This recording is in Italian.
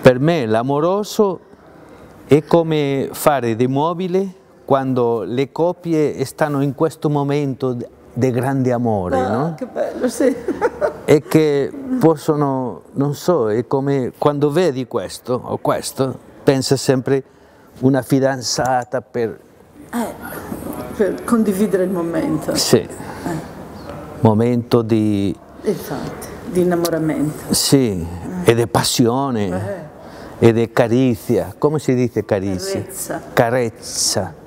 Per me l'amoroso è come fare dei mobili quando le coppie stanno in questo momento di grande amore, no? Che bello, sì! E che possono, non so, è come quando vedi questo o questo, pensa sempre una fidanzata per condividere il momento. Sì, momento di... Infatti, di innamoramento. Sì, e di passione. Ed è carizia, come si dice carizia? Carezza. Carezza.